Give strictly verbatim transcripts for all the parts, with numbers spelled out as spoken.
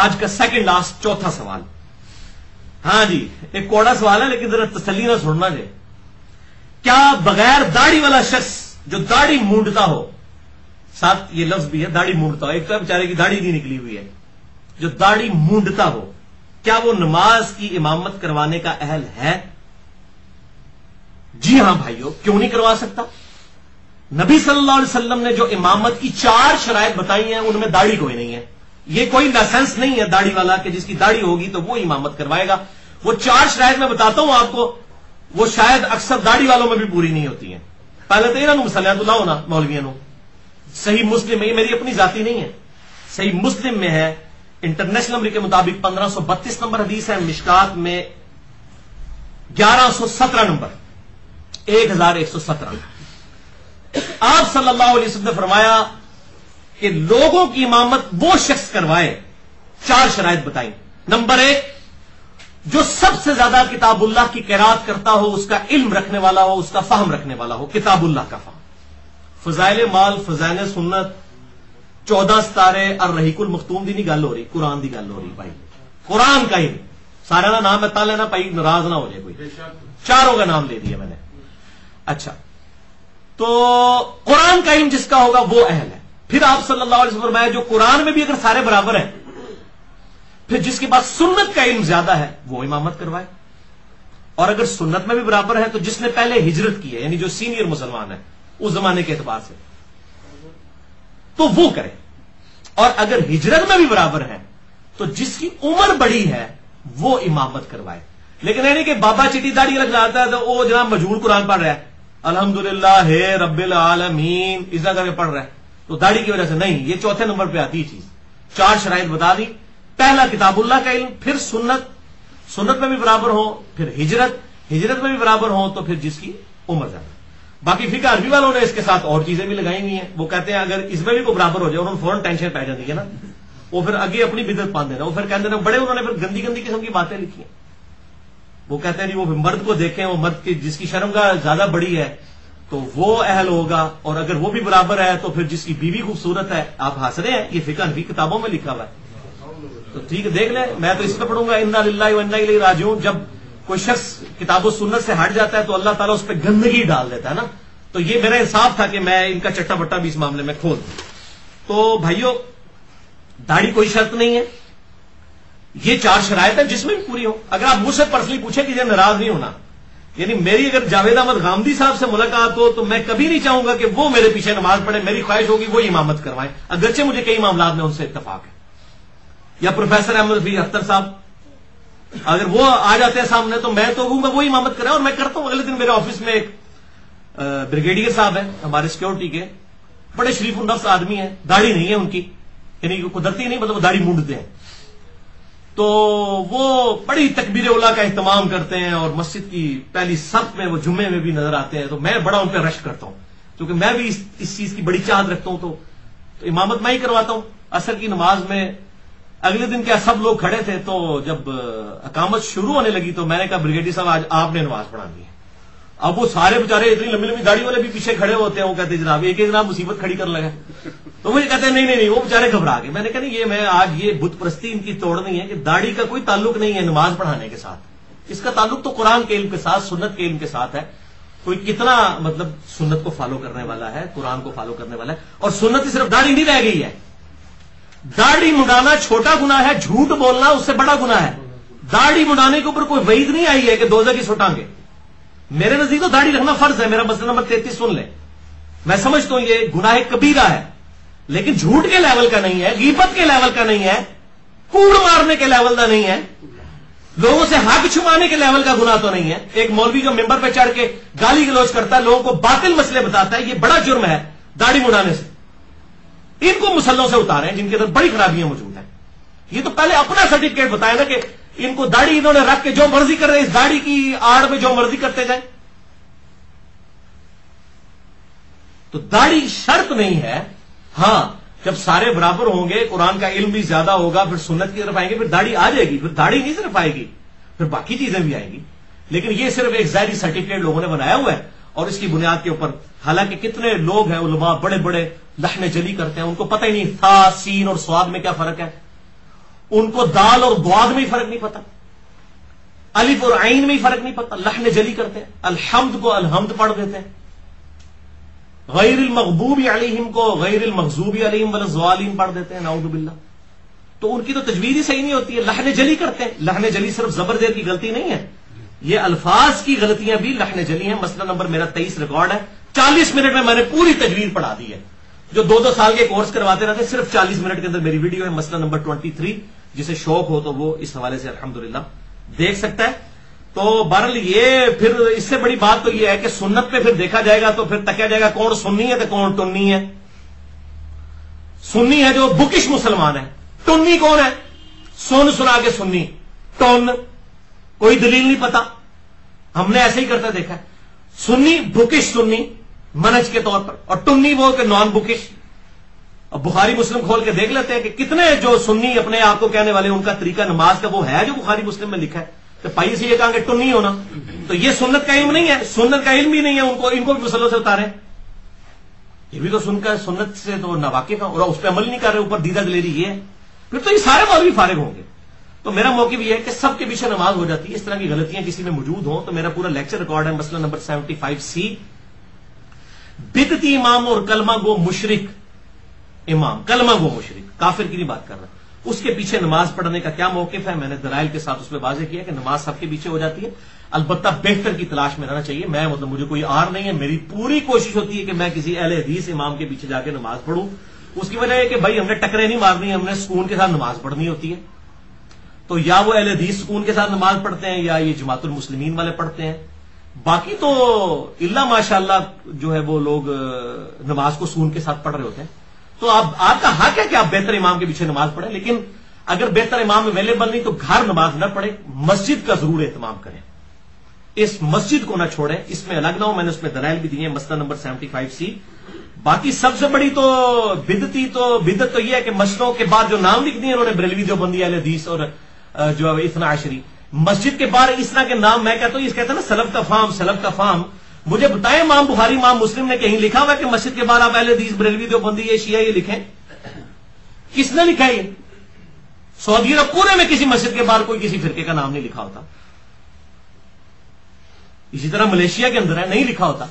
आज का second last चौथा सवाल। हाँ जी, एक कोड़ा सवाल है लेकिन जरा तसल्ली ना सुनना चाहिए। क्या बगैर दाढ़ी वाला शख्स जो दाढ़ी मूंडता हो, साथ ये लफ्ज भी है दाढ़ी मूंडता हो, एक तो बेचारे की दाढ़ी नहीं निकली हुई है, जो दाढ़ी मूंडता हो, क्या वो नमाज की इमामत करवाने का अहल है? जी हां भाइयों, क्यों नहीं करवा सकता। नबी सल्लल्लाहु अलैहि वसल्लम ने जो इमामत की चार शरायत बताई हैं उनमें दाढ़ी कोई नहीं है। ये कोई लाइसेंस नहीं है दाढ़ी वाला कि जिसकी दाढ़ी होगी तो वो इमामत करवाएगा। वो चार शरायत मैं बताता हूं आपको, वो शायद अक्सर दाढ़ी वालों में भी पूरी नहीं होती है। पहले तो इन्होंने मुसलियात लाओना मौलवियान हो, सही मुस्लिम में, ये मेरी अपनी जाति नहीं है, सही मुस्लिम में है, इंटरनेशनल के मुताबिक पंद्रह सौ बत्तीस नंबर हदीस है, मिशकात में ग्यारह सौ सत्रह नंबर एक हजार एक सौ सत्रह। आप सल्लल्लाहु अलैहि वसल्लम ने फरमाया कि लोगों की इमामत वो शख्स करवाए, चार शराइत बताई। नंबर एक, जो सबसे ज्यादा किताबुल्लाह की किरात करता हो, उसका इल्म रखने वाला हो, उसका फाहम रखने वाला हो, किताबुल्लाह का फाहम, फजाइल माल, फजाइल सुन्नत, चौदह सितारे और रहीकुल मखतूम की नहीं गल हो रही, कुरान की गल हो रही भाई, कुरान का ही सारा का नाम बता लेना भाई, नाराज ना हो जाए कोई, चारों का नाम ले दिया मैंने। अच्छा, तो कुरान का इल्म जिसका होगा वो अहल है। फिर आप सल्लल्लाहु अलैहि वसल्लम फरमाया जो कुरान में भी अगर सारे बराबर हैं, फिर जिसके पास सुन्नत का इल्म ज्यादा है वो इमामत करवाए, और अगर सुन्नत में भी बराबर है तो जिसने पहले हिजरत की है, यानी जो सीनियर मुसलमान है उस जमाने के एतबार से, तो वो करे। और अगर हिजरत में भी बराबर है तो जिसकी उम्र बड़ी है वो इमामत करवाए। लेकिन यानी कि बाबा चिटी दाढ़ी लगाता है तो वो जनाब मजबूर कुरान पढ़ रहा है, अल्हम्दुलिल्लाह हे रब्बिल आलमीन, इस तरह करके पढ़ रहा है, तो दाढ़ी की वजह से नहीं। ये चौथे नंबर पे आती है चीज। चार शराइत बता दी, पहला किताबुल्लाह का इल्म, फिर सुन्नत, सुन्नत में भी बराबर हो, फिर हिजरत, हिजरत में भी बराबर हो, तो फिर जिसकी उम्र ज्यादा। बाकी फिका अरबी वालों ने इसके साथ और चीजें भी लगाई हुई हैं। वो कहते हैं अगर इसमें भी कोई बराबर हो जाए, उन्होंने फौरन टेंशन पै जाती है ना, वो फिर आगे अपनी बिदत पा देना, वो फिर कहते हैं बड़े, उन्होंने फिर गंदी गंदी किस्म की बातें लिखी हैं। वो कहते हैं जी वो मर्द को देखें, वो मर्द की जिसकी शर्मगाह ज्यादा बड़ी है तो वो अहल होगा, और अगर वो भी बराबर है तो फिर जिसकी बीवी खूबसूरत है। आप हंस रहे हैं, ये फिका अरबी किताबों में लिखा हुआ है, तो ठीक देख ले, मैं तो इसमें पढ़ूंगा इन्ना लिल्लाहि व इन्ना इलैहि राजिऊन। जब कोई शख्स किताबों सुन्नत से हट जाता है तो अल्लाह ताला उस पर गंदगी डाल देता है ना, तो ये मेरा इंसाफ था कि मैं इनका चट्टा बट्टा भी इस मामले में खोल दूं। तो भाइयों, दाढ़ी कोई शर्त नहीं है, ये चार शराइत है जिसमें भी पूरी हो। अगर आप मुझसे पर्सनली पूछे कि ये नाराज नहीं होना, यानी मेरी अगर जावेद अहमद गामदी साहब से मुलाकात हो तो मैं कभी नहीं चाहूंगा कि वो मेरे पीछे नमाज पढ़े, मेरी ख्वाहिश होगी वो इमामत करवाए, अगरचे मुझे कई मामला में उनसे इतफाक है। या प्रोफेसर अहमद बी अख्तर साहब, अगर वो आ जाते हैं सामने तो मैं तो कहूंगा वो इमामत कराए, और मैं करता हूं। अगले दिन मेरे ऑफिस में एक ब्रिगेडियर साहब है हमारे सिक्योरिटी के, बड़े शरीफुन नफ्स आदमी है, दाढ़ी नहीं है उनकी, यानी कुदरती नहीं, मतलब दाढ़ी मूंडते हैं, तो वो बड़ी तकबीर उला का अहतमाम करते हैं और मस्जिद की पहली सफ में वो जुम्मे में भी नजर आते हैं, तो मैं बड़ा उन पर रश करता हूं क्योंकि मैं भी इस, इस चीज की बड़ी चाहत रखता हूं, तो, तो इमामत मैं ही करवाता हूं। असर की नमाज में अगले दिन क्या सब लोग खड़े थे, तो जब अकामत शुरू होने लगी तो मैंने कहा ब्रिगेडियर साहब आज आपने नमाज पढ़ानी है। अब वो सारे बेचारे इतनी लंबी लंबी दाढ़ी वाले भी पीछे खड़े होते हैं, वो कहते जनाब एक एक जनाब मुसीबत खड़ी कर लगा, तो मुझे कहते हैं नहीं नहीं नहीं, वो बेचारे घबरा गए। मैंने कहा नहीं, ये मैं आज ये बुत परस्ती इनकी तोड़नी है कि दाढ़ी का कोई ताल्लुक नहीं है नमाज पढ़ाने के साथ, इसका ताल्लुक तो कुरान के इल्म के साथ, सुन्नत के इल्म के साथ है। कोई कितना मतलब सुन्नत को फॉलो करने वाला है, कुरान को फॉलो करने वाला है, और सुन्नत सिर्फ दाढ़ी नहीं रह गई है। दाढ़ी मुंडाना छोटा गुनाह है, झूठ बोलना उससे बड़ा गुनाह है। दाढ़ी मुंडाने के ऊपर कोई वईद नहीं आई है कि दोज़ख की सटांगे। मेरे नजदीक तो दाढ़ी रखना फर्ज है, मेरा मसला नंबर तैंतीस सुन ले। मैं समझता हूं ये गुनाह कबीरा है, लेकिन झूठ के लेवल का नहीं है, गीबत के लेवल का नहीं है, कूड़ मारने के लेवल का नहीं है, लोगों से हक छुपाने के लेवल का गुनाह तो नहीं है। एक मौलवी जो मेंबर पे चढ़ के गाली गलौज करता है, लोगों को बातिल मसले बताता है, ये बड़ा जुर्म है दाढ़ी मुंडाने से। इनको मुसल्लों से उतारे जिनके अंदर बड़ी खराबियां मौजूद हैं। ये तो पहले अपना सर्टिफिकेट बताया ना कि इनको दाढ़ी इन्होंने रख के जो मर्जी कर रहे, इस दाढ़ी की आड़ में जो मर्जी करते जाए। तो दाढ़ी शर्त नहीं है। हां, जब सारे बराबर होंगे, कुरान का इल्म भी ज्यादा होगा, फिर सुन्नत की तरफ आएंगे, फिर दाढ़ी आ जाएगी, फिर दाढ़ी नहीं सिर्फ आएगी, फिर बाकी चीजें भी आएंगी। लेकिन यह सिर्फ एक जारी सर्टिफिकेट लोगों ने बनाया हुआ है, और इसकी बुनियाद के ऊपर हालांकि कितने लोग हैं उलमा बड़े बड़े लहने जली करते हैं, उनको पता ही नहीं था सीन और स्वाद में क्या फर्क है। उनको दाल और द्वाद में ही फर्क नहीं पता, अलिफ और आइन में ही फर्क नहीं पता, लहने जली करते हैं, अलहम्द को अलहम्द पढ़ देते हैं, गैरिल मग़दूबी अलैहिम को गैरिल मग़ज़ूबी अलैहिम वलज़्ज़ालिमीन पढ़ देते हैं, नऊज़ु बिल्लाह। तो उनकी तो तजवीज़ ही सही नहीं होती है, लहने जली करते हैं। लहने जली सिर्फ जबर जेर की गलती नहीं है, ये अल्फाज की गलतियां भी लहने जली हैं। मसला नंबर मेरा तेईस रिकॉर्ड है, चालीस मिनट में मैंने पूरी तजवीज़ पढ़ा दी है, जो दो दो साल के कोर्स करवाते रहते, सिर्फ चालीस मिनट के अंदर मेरी वीडियो है मसला नंबर तेईस, जिसे शौक हो तो वो इस हवाले से अल्हम्दुलिल्लाह देख सकता है। तो बहरहाल ये फिर इससे बड़ी बात तो ये है कि सुन्नत पे फिर देखा जाएगा तो फिर तकिया जाएगा कौन सुन्नी है तो कौन टुन्नी है। सुन्नी है जो बुकिश मुसलमान है, टुन्नी कौन है? सुन सुना के सुन्नी, टोन कोई दलील नहीं पता, हमने ऐसे ही करते देखा है। सुन्नी बुकिश सुन्नी मनज के तौर पर, और टुन्नी वो के नॉन बुकिश। अब बुखारी मुस्लिम खोल के देख लेते हैं कि कितने जो सुन्नी अपने आप को कहने वाले उनका तरीका नमाज का वो है जो बुखारी मुस्लिम में लिखा है। तो पाई से ये कहा कि टुन्नी होना, तो ये सुन्नत का इल्म नहीं है, सुन्नत का इल्म भी नहीं है उनको, इनको भी मुसल्लों से उतारे। ये भी तो सुनकर सुन्नत से तो नावाकिफ है और उस पर अमल नहीं कर रहे, ऊपर दीदा दलेरी ये है, फिर तो ये सारे मौलवी फारिग होंगे। तो मेरा मौके भी है कि सबके पीछे नमाज हो जाती है, इस तरह की गलतियां किसी में मौजूद हो तो मेरा पूरा लेक्चर रिकॉर्ड है मसला नंबर सेवेंटी फाइव सी, बिदती इमाम और कलमा गो मुशरिक इमाम, कलमा गो मुशरिक, काफिर की नहीं बात कर रहा, उसके पीछे नमाज पढ़ने का क्या मौकिफ है। मैंने दलाइल के साथ उसमें वाजे किया कि नमाज सबके पीछे हो जाती है, अलबत्ता बेहतर की तलाश में रहना चाहिए। मैं मतलब मुझे कोई आर नहीं है, मेरी पूरी कोशिश होती है कि मैं किसी अहले हदीस इमाम के पीछे जाके नमाज पढ़ूं। उसकी वजह है कि भाई हमने टकरे नहीं मारनी, हमने सुकून के साथ नमाज पढ़नी होती है। तो या वो अहले हदीस सुकून के साथ नमाज पढ़ते हैं या ये जमातुल मुस्लिमीन वाले पढ़ते हैं, बाकी तो इल्ला माशाअल्लाह जो है वो लोग नमाज को सुकून के साथ पढ़ रहे होते हैं। तो आप, आपका हक है कि आप बेहतर इमाम के पीछे नमाज पढ़ें, लेकिन अगर बेहतर इमाम अवेलेबल नहीं तो घर नमाज न पढ़े, मस्जिद का जरूर एहतमाम करें, इस मस्जिद को ना छोड़ें, इसमें अलग ना हो। मैंने उसमें दलाइल भी दिए हैं मसला नंबर सेवेंटी फाइव सी। बाकी सबसे बड़ी तो बिदती तो बिदत तो यह है कि मस्जिदों के बाद जो नाम लिख दिए उन्होंने, बरेलवी देवबंदी अहले हदीस और जो इतना आशरी, मस्जिद के बाहर इस तरह के नाम, मैं कहता हूं कहते हैं ना सलफ का फार्म, सलफ का फार्म। मुझे बताएं इमाम बुखारी इमाम मुस्लिम ने कहीं लिखा हुआ कि मस्जिद के बाहर आप अहले हदीस बरेलवी देवबंदी ये शिया ये लिखें? किसने लिखा ये? सऊदी अरब पूरे में किसी मस्जिद के बाहर कोई किसी फिरके का नाम नहीं लिखा होता। इसी तरह मलेशिया के अंदर है, नहीं लिखा होता।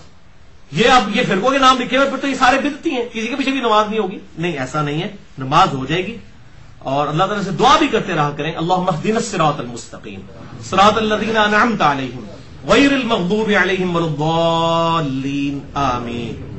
ये अब ये फिरकों के नाम लिखे हुए फिर तो ये सारे बिदअती हैं, किसी के पीछे भी नमाज नहीं होगी। नहीं, ऐसा नहीं है, नमाज हो जाएगी। और अल्लाह ताला से दुआ भी करते रहा करें, अल्लाहुम्मा इहदिनस सिरातल मुस्तकीम, सिरातल लज़ीना अनअमत अलैहिम गैरिल मग़दूबी अलैहिम वलद्दाल्लीन, आमीन।